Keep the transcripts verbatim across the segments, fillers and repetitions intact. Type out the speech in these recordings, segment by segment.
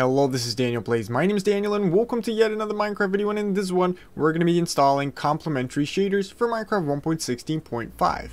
Hello, this is Daniel Blaze. My name is Daniel and welcome to yet another Minecraft video, and in this one we're going to be installing complementary shaders for Minecraft one point sixteen point five.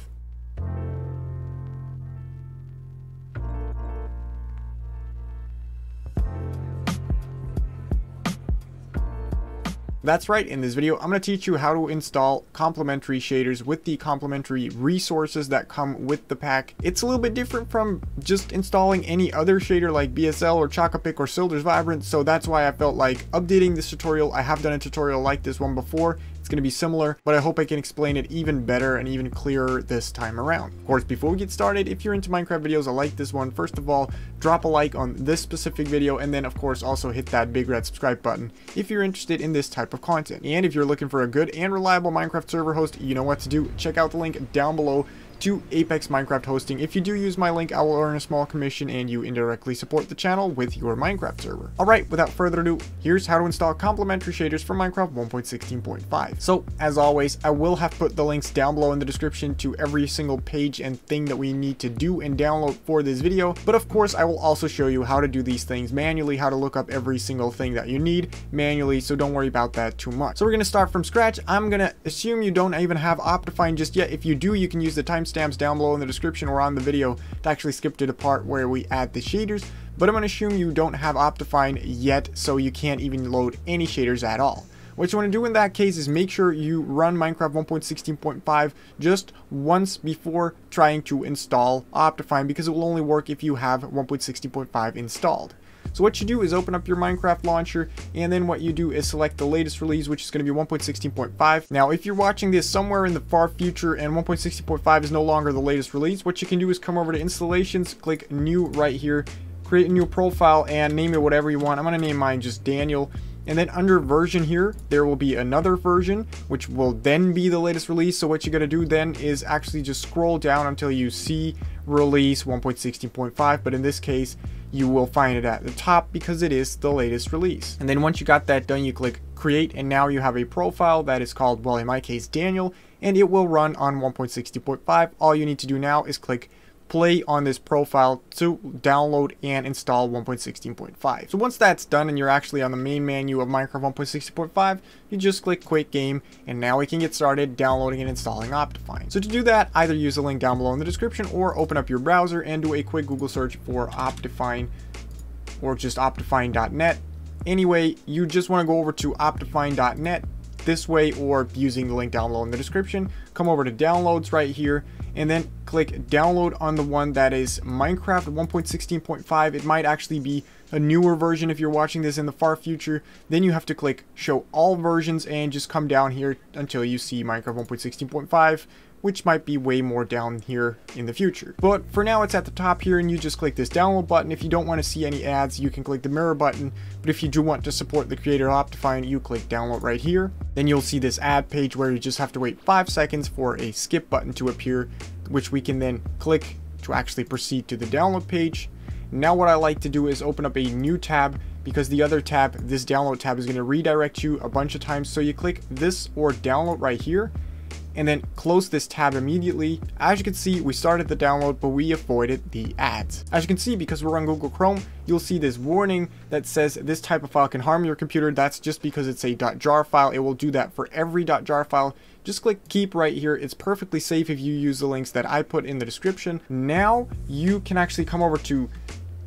That's right, in this video I'm going to teach you how to install complementary shaders with the complementary resources that come with the pack. It's a little bit different from just installing any other shader like B S L or Chocapic or Sildur's Vibrant, so that's why I felt like updating this tutorial. I have done a tutorial like this one before. It's going to be similar, but I hope I can explain it even better and even clearer this time around. Of course, before we get started, if you're into Minecraft videos, I like this one. First of all, drop a like on this specific video, and then of course also hit that big red subscribe button if you're interested in this type of content. And if you're looking for a good and reliable Minecraft server host, you know what to do. Check out the link down below to Apex Minecraft Hosting. If you do use my link, I will earn a small commission and you indirectly support the channel with your Minecraft server. Alright, without further ado, here's how to install complementary shaders for Minecraft one point sixteen point five. So, as always, I will have put the links down below in the description to every single page and thing that we need to do and download for this video, but of course I will also show you how to do these things manually, how to look up every single thing that you need manually, so don't worry about that too much. So we're going to start from scratch. I'm going to assume you don't even have Optifine just yet. If you do, you can use the time stamps down below in the description or on the video to actually skip to the part where we add the shaders, but I'm going to assume you don't have Optifine yet, so you can't even load any shaders at all. What you want to do in that case is make sure you run Minecraft one point sixteen point five just once before trying to install Optifine, because it will only work if you have one point sixteen point five installed. So what you do is open up your Minecraft launcher, and then what you do is select the latest release, which is going to be one point sixteen point five. Now, if you're watching this somewhere in the far future and one point sixteen point five is no longer the latest release, what you can do is come over to installations, click new right here, create a new profile, and name it whatever you want. I'm going to name mine just Daniel. And then under version here, there will be another version, which will then be the latest release. So what you got to do then is actually just scroll down until you see release one point sixteen point five. But in this case, you will find it at the top because it is the latest release. And then once you got that done, you click create, and now you have a profile that is called, well, in my case, Daniel, and it will run on one point sixteen point five. All you need to do now is click play on this profile to download and install one point sixteen point five. So once that's done and you're actually on the main menu of Minecraft one point sixteen point five, you just click quit game, and now we can get started downloading and installing Optifine. So to do that, either use the link down below in the description or open up your browser and do a quick Google search for Optifine or just optifine dot net. Anyway, you just want to go over to optifine dot net this way, or using the link down below in the description, come over to downloads right here, and then click download on the one that is Minecraft one point sixteen point five. It might actually be a newer version if you're watching this in the far future. Then you have to click show all versions and just come down here until you see Minecraft one point sixteen point five, which might be way more down here in the future. But for now, it's at the top here, and you just click this download button. If you don't want to see any ads, you can click the mirror button. But if you do want to support the creator of Optifine, you click download right here. Then you'll see this ad page where you just have to wait five seconds for a skip button to appear, which we can then click to actually proceed to the download page. Now what I like to do is open up a new tab, because the other tab, this download tab, is going to redirect you a bunch of times. So you click this or download right here, and then close this tab immediately. As you can see, we started the download, but we avoided the ads. As you can see, because we're on Google Chrome, you'll see this warning that says this type of file can harm your computer. That's just because it's a .jar file. It will do that for every .jar file. Just click keep right here. It's perfectly safe if you use the links that I put in the description. Now you can actually come over to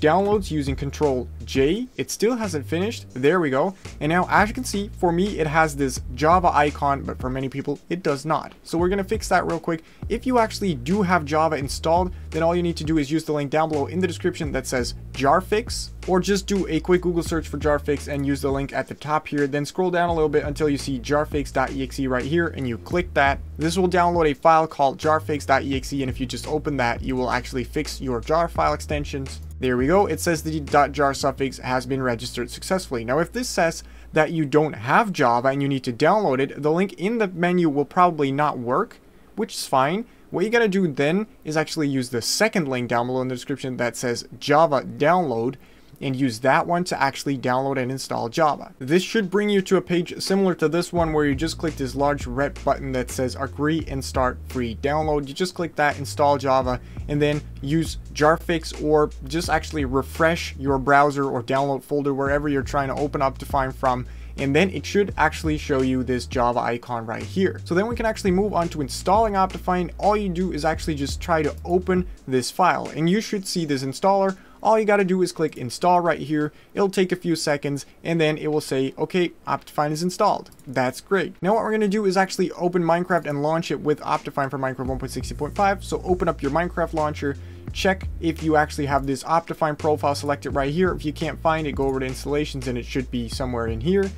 downloads using Control J. It still hasn't finished. There we go. And now, as you can see, for me it has this Java icon, but for many people it does not. So we're gonna fix that real quick. If you actually do have Java installed, then all you need to do is use the link down below in the description that says jar fix, or just do a quick Google search for jar fix and use the link at the top here. Then scroll down a little bit until you see jarfix dot E X E right here, and you click that. This will download a file called jarfix dot E X E, and if you just open that, you will actually fix your jar file extensions. There we go. It says the .jar suffix has been registered successfully. Now, if this says that you don't have Java and you need to download it, the link in the menu will probably not work, which is fine. What you gotta do then is actually use the second link down below in the description that says Java download, and use that one to actually download and install Java. This should bring you to a page similar to this one where you just click this large red button that says agree and start free download. You just click that, install Java, and then use Jarfix or just actually refresh your browser or download folder wherever you're trying to open up Optifine from. And then it should actually show you this Java icon right here. So then we can actually move on to installing Optifine. All you do is actually just try to open this file and you should see this installer. All you got to do is click install right here. It'll take a few seconds and then it will say, okay, Optifine is installed. That's great. Now what we're going to do is actually open Minecraft and launch it with Optifine for Minecraft one point sixty point five. So open up your Minecraft launcher. Check if you actually have this Optifine profile selected right here. If you can't find it, go over to installations and it should be somewhere in here.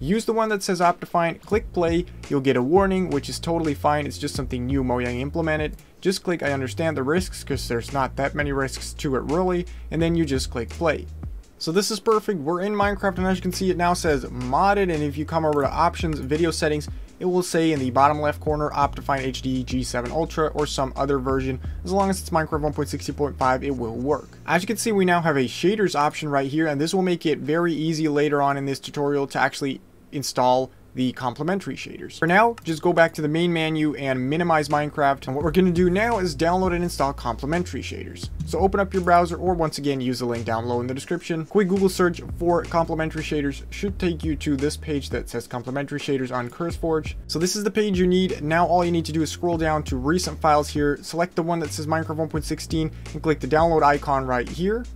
Use the one that says Optifine, click play, you'll get a warning, which is totally fine. It's just something new Mojang implemented. Just click I understand the risks, because there's not that many risks to it really, and then you just click play. So this is perfect. We're in Minecraft and as you can see it now says modded, and if you come over to options, video settings, it will say in the bottom left corner Optifine H D G seven Ultra or some other version. As long as it's Minecraft one point sixty point five, it will work. As you can see, we now have a shaders option right here, and this will make it very easy later on in this tutorial to actually install the complementary shaders. For now, just go back to the main menu and minimize Minecraft. And what we're going to do now is download and install complementary shaders. So open up your browser, or once again, use the link down below in the description. Quick Google search for complementary shaders should take you to this page that says complementary shaders on CurseForge. So this is the page you need. Now all you need to do is scroll down to recent files here, select the one that says Minecraft one point sixteen and click the download icon right here.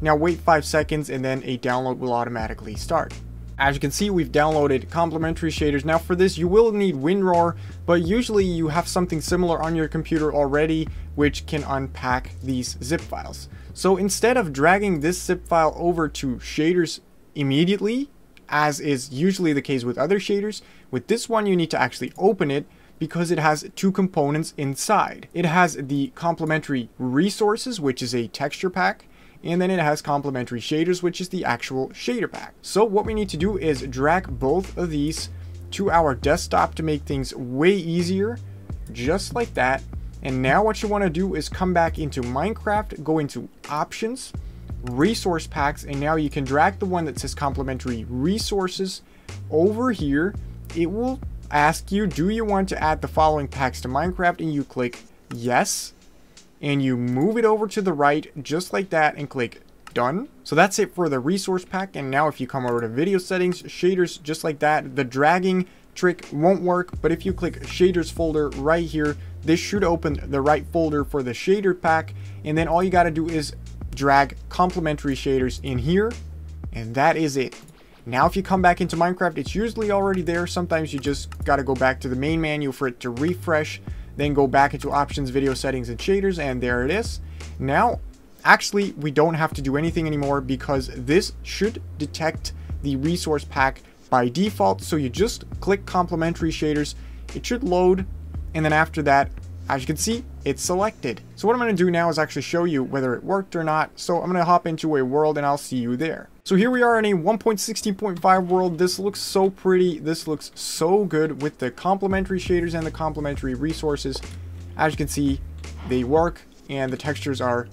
Now wait five seconds and then a download will automatically start. As you can see, we've downloaded complementary shaders. Now for this, you will need WinRAR, but usually you have something similar on your computer already, which can unpack these zip files. So instead of dragging this zip file over to shaders immediately, as is usually the case with other shaders, with this one, you need to actually open it because it has two components inside. It has the complementary resources, which is a texture pack, and then it has complementary shaders, which is the actual shader pack. So what we need to do is drag both of these to our desktop to make things way easier, just like that. And now what you want to do is come back into Minecraft, go into options, resource packs, and now you can drag the one that says complementary resources over here. It will ask you, do you want to add the following packs to Minecraft? And you click yes, and you move it over to the right just like that and click done. So that's it for the resource pack. And now if you come over to video settings, shaders, just like that, the dragging trick won't work, but if you click shaders folder right here, this should open the right folder for the shader pack, and then all you got to do is drag complementary shaders in here, and that is it. Now if you come back into Minecraft, it's usually already there. Sometimes you just got to go back to the main menu for it to refresh, then go back into options, video settings, and shaders, and there it is. Now, actually, we don't have to do anything anymore because this should detect the resource pack by default. So you just click complementary shaders, it should load, and then after that, as you can see, it's selected. So what I'm gonna do now is actually show you whether it worked or not. So I'm gonna hop into a world and I'll see you there. So here we are in a one point sixteen point five world. This looks so pretty. This looks so good with the complementary shaders and the complementary resources. As you can see, they work and the textures are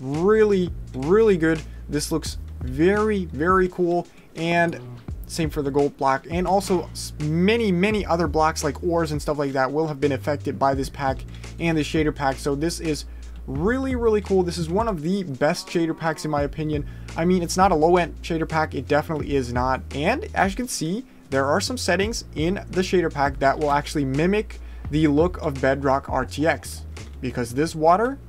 really, really good. This looks very, very cool. And same for the gold block, and also many many other blocks like ores and stuff like that will have been affected by this pack and the shader pack. So this is really really cool. This is one of the best shader packs in my opinion. I mean, it's not a low-end shader pack, it definitely is not. And as you can see, there are some settings in the shader pack that will actually mimic the look of Bedrock R T X, because this water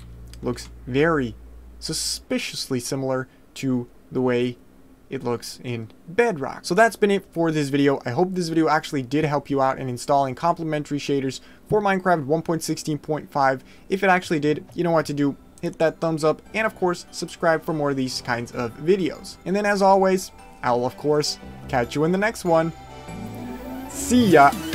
looks very suspiciously similar to the way it looks in Bedrock. So that's been it for this video. I hope this video actually did help you out in installing complementary shaders for Minecraft one point sixteen point five. If it actually did, you know what to do. Hit that thumbs up and of course subscribe for more of these kinds of videos. And then as always, I'll of course catch you in the next one. See ya!